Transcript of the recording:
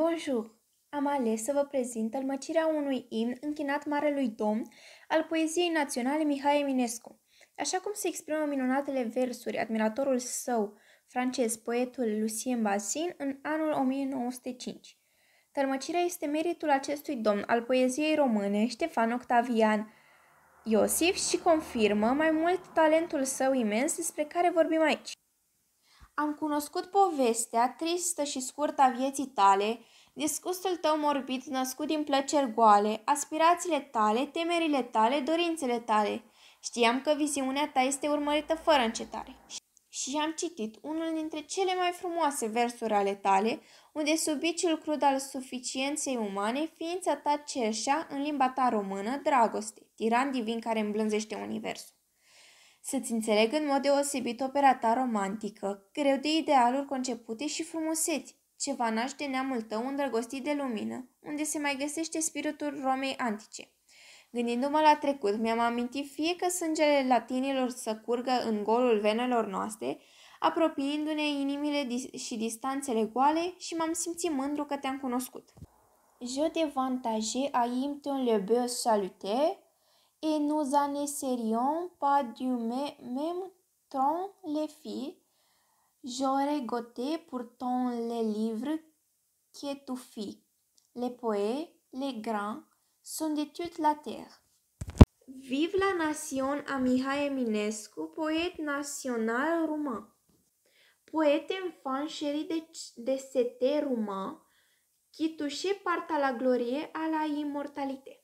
Bonjour! Am ales să vă prezint tălmăcirea unui imn închinat Marelui Domn al poeziei naționale Mihai Eminescu. Așa cum se exprimă minunatele versuri admiratorul său, francez, poetul Lucien Bassin, în anul 1905. Tălmăcirea este meritul acestui domn al poeziei române, Ștefan Octavian Iosif, și confirmă mai mult talentul său imens despre care vorbim aici. Am cunoscut povestea tristă și scurtă a vieții tale, disgustul tău morbid născut din plăceri goale, aspirațiile tale, temerile tale, dorințele tale. Știam că viziunea ta este urmărită fără încetare. Și am citit unul dintre cele mai frumoase versuri ale tale, unde sub biciul crud al suficienței umane, ființa ta cerșea în limba ta română dragoste, tiran divin care îmblânzește universul. Să-ți înțeleg în mod deosebit opera ta romantică, greu de idealuri concepute și frumuseți, ceva naș de neamul tău îndrăgostit de lumină, unde se mai găsește spiritul Romei antice. Gândindu-mă la trecut, mi-am amintit fie că sângele latinilor să curgă în golul venelor noastre, apropiindu-ne inimile și distanțele goale, și m-am simțit mândru că te-am cunoscut. Je dévantageais à imter le beau saluté, et nous en essayons pas du même temps les filles, j'aurais goûté pourtant les livres que tu fis, les poètes, les grands, sunt de toute la terre. Vive la nation a Mihai Eminescu, poet național roumain. Poète enfant chéri de cet roumain qui touchait par ta la glorie à la immortalité.